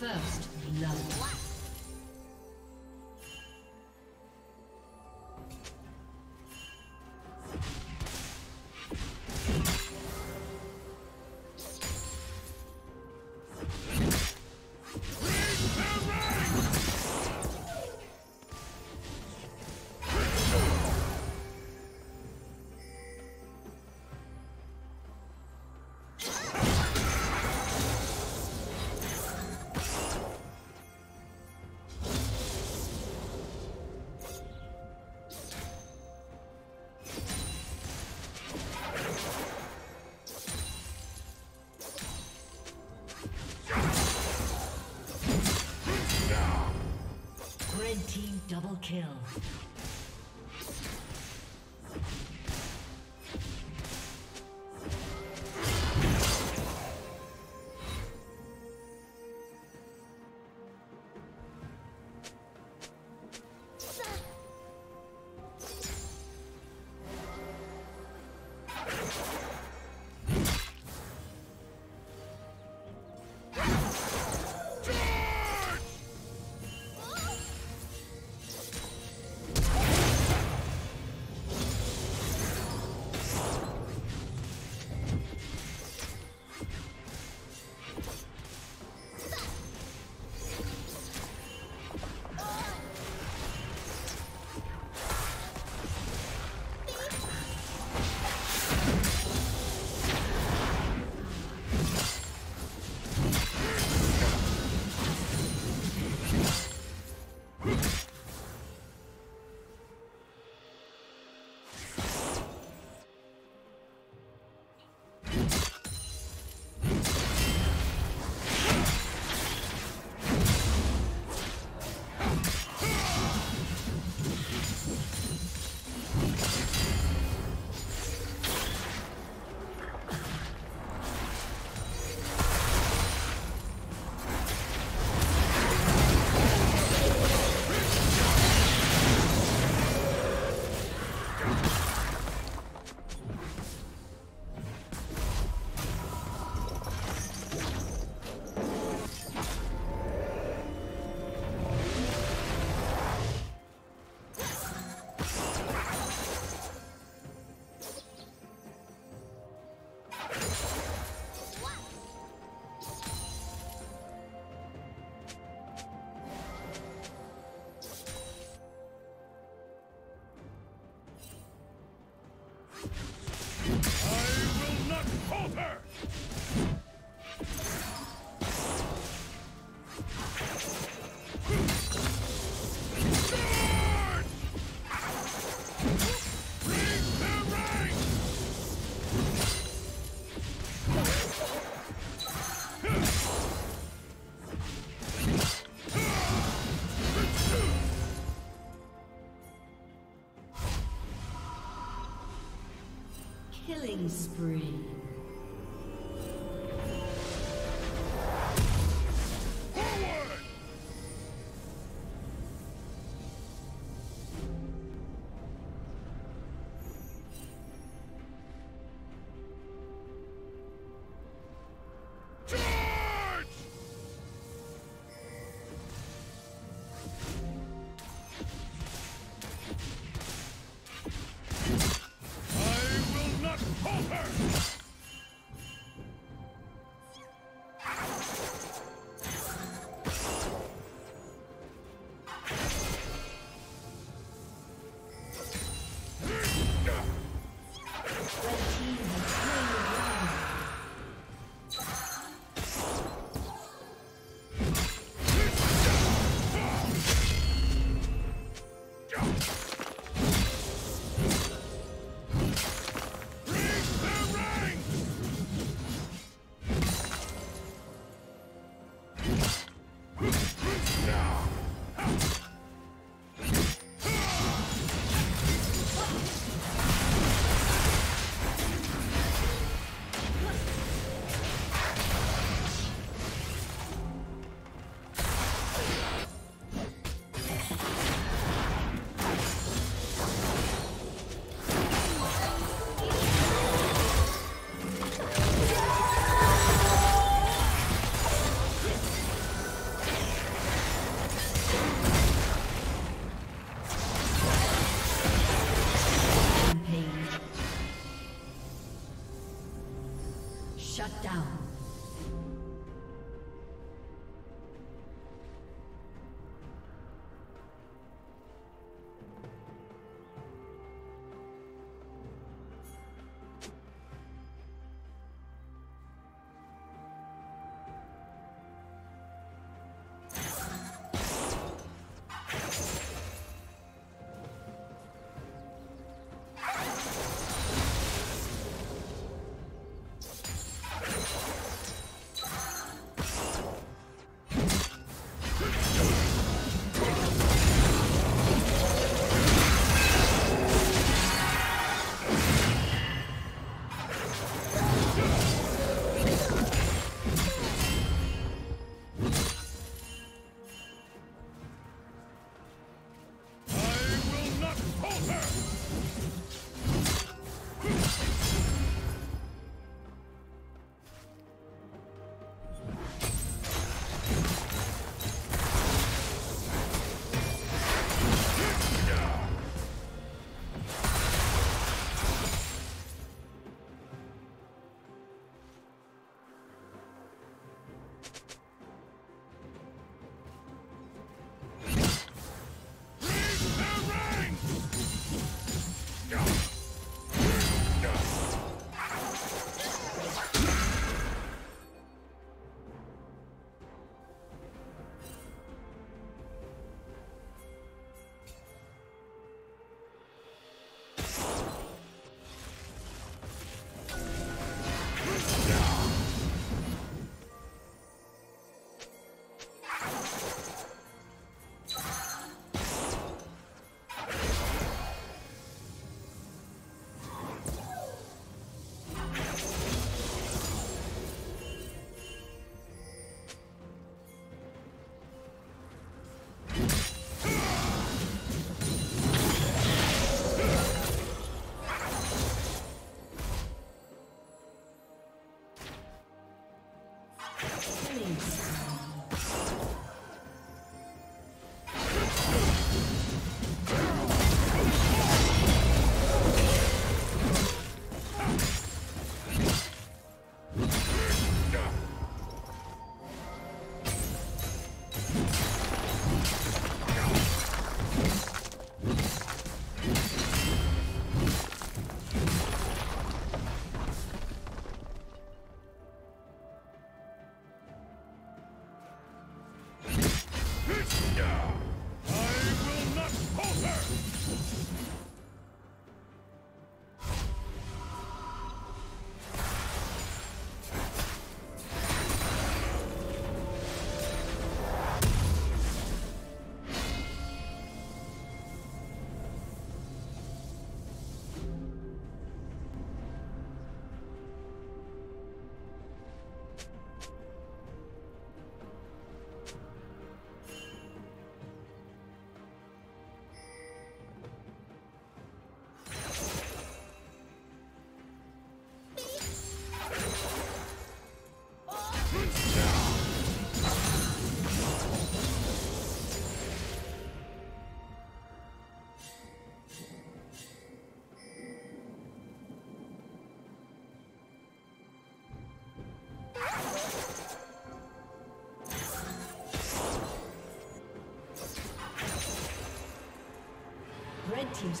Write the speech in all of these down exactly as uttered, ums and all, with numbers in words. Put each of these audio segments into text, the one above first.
First love. Double kill. Killing spree. Shut down. Red team's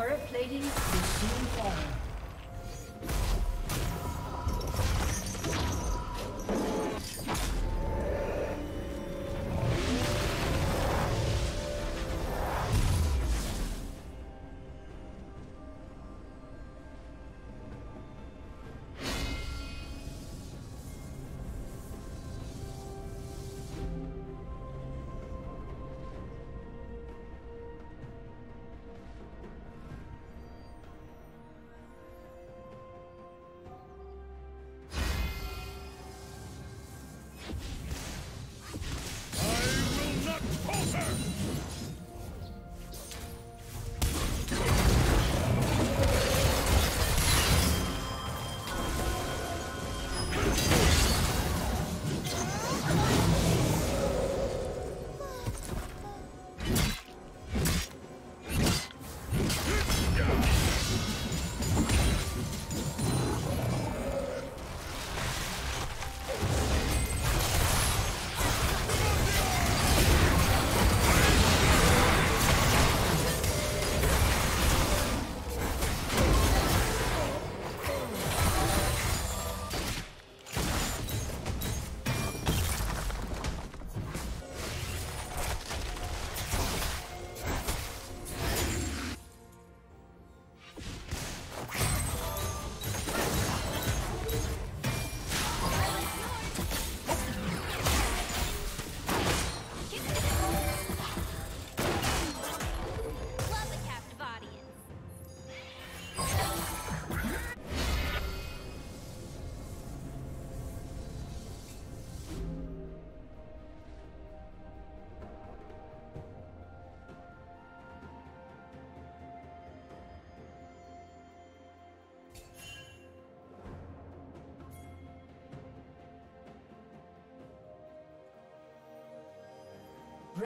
turret plating will soon fall.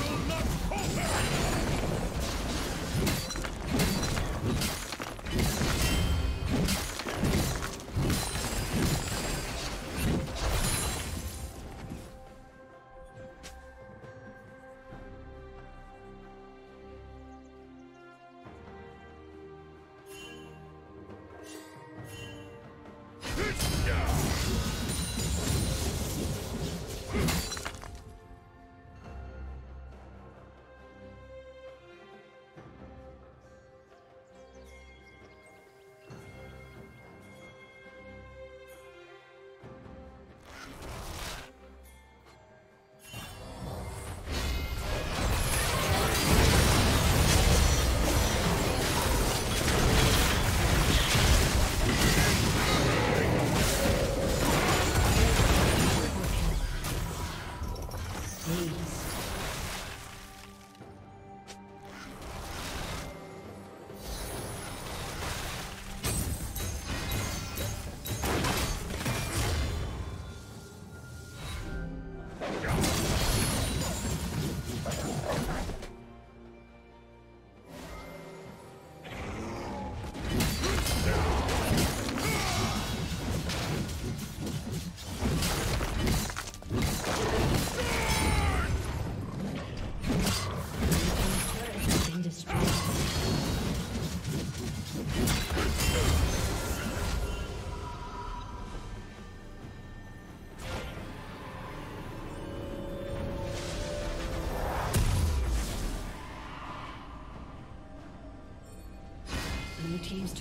will not hold back! Team's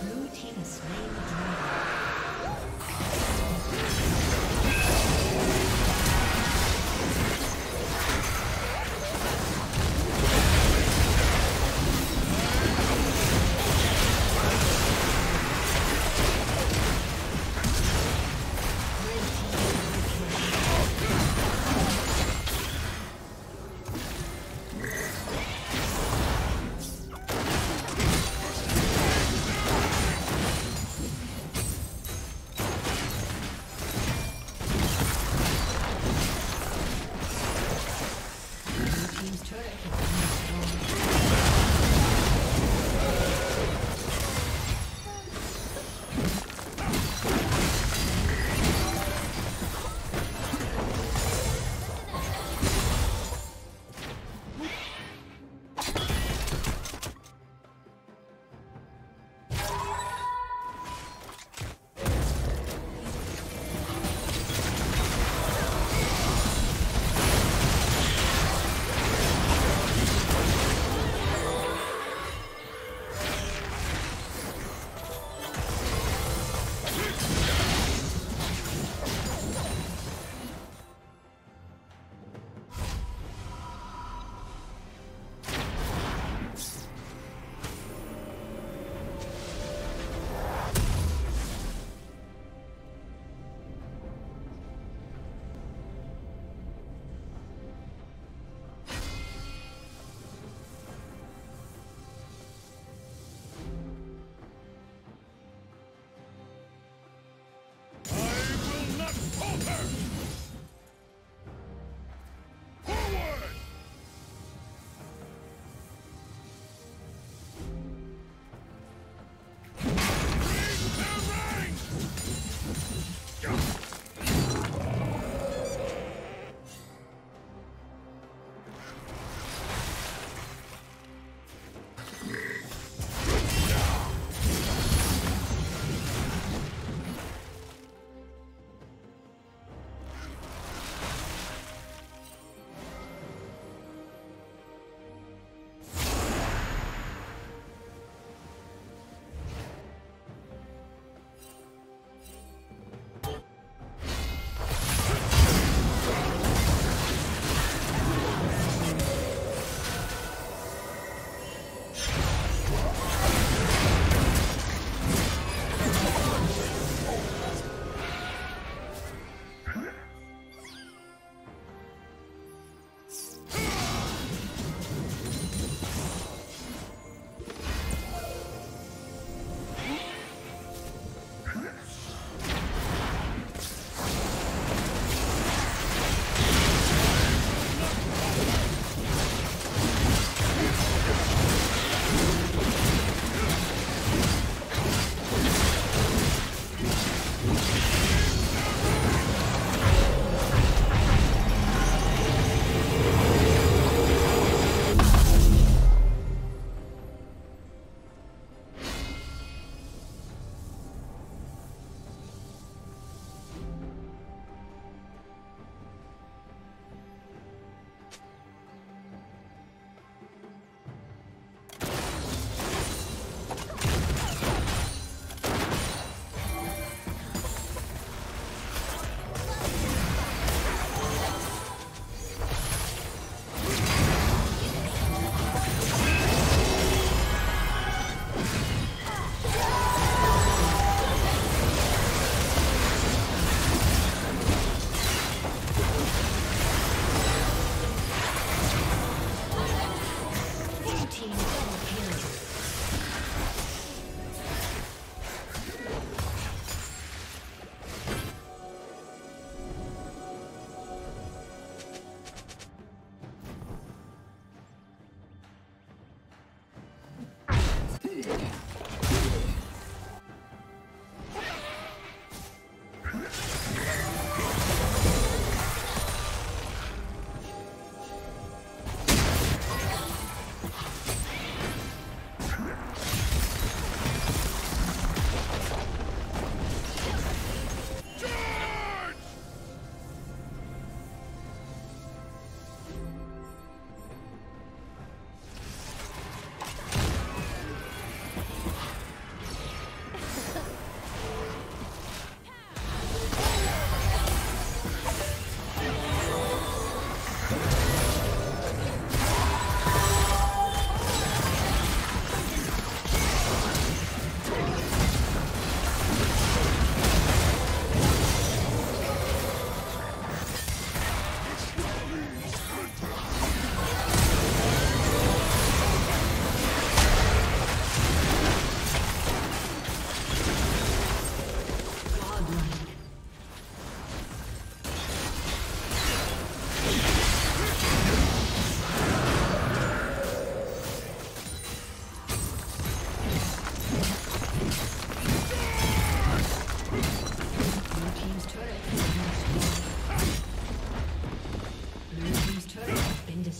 Blue team is slain the dragon.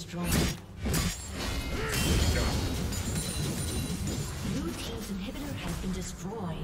destroyed. Blue team's inhibitor has been destroyed.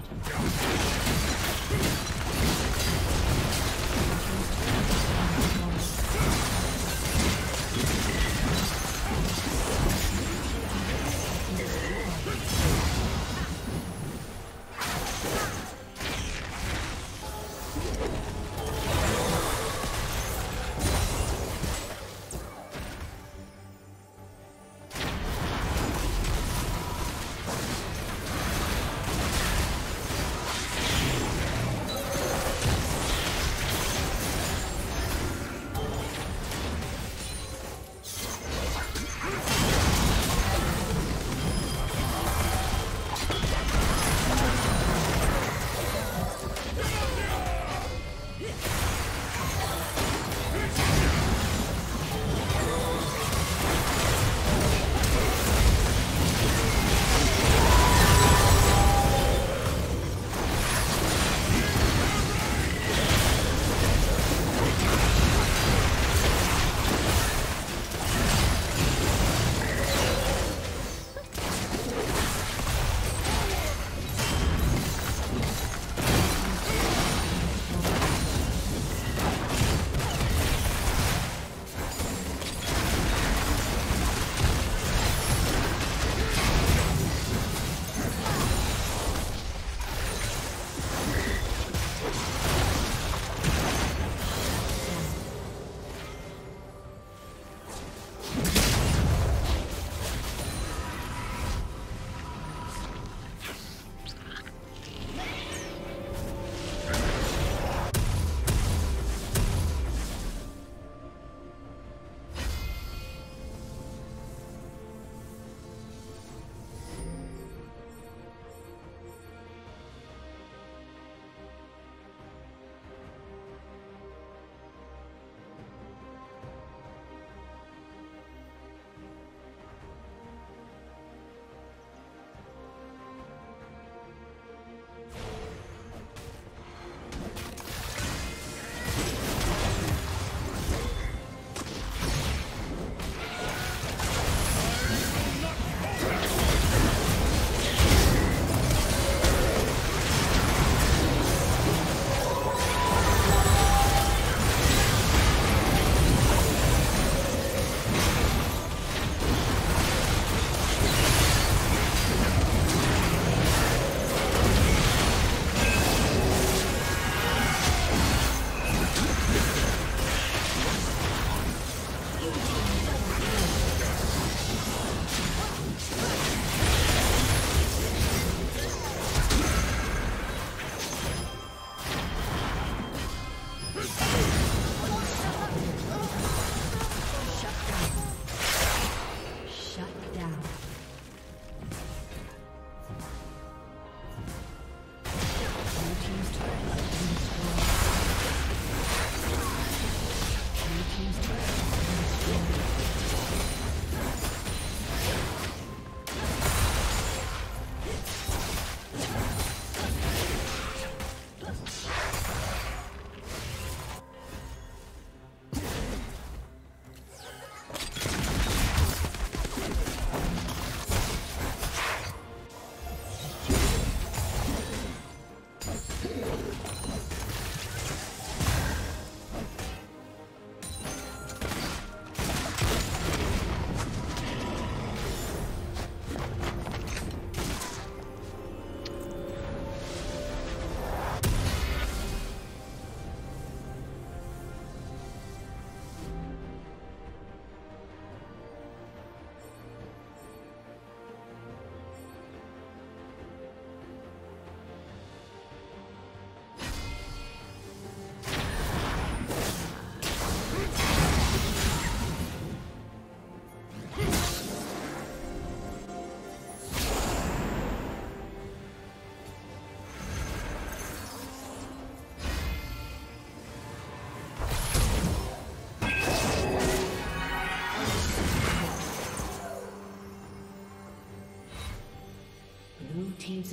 Team's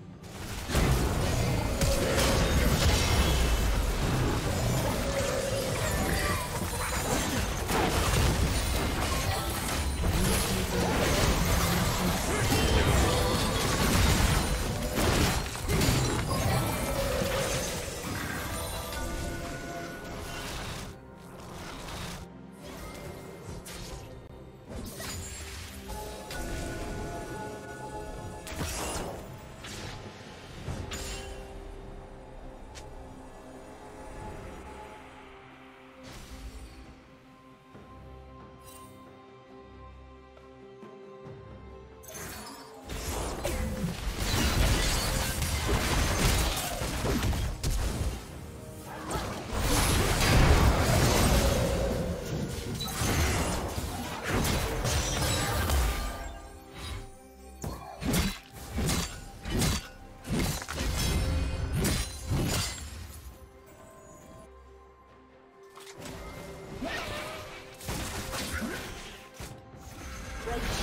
Red team.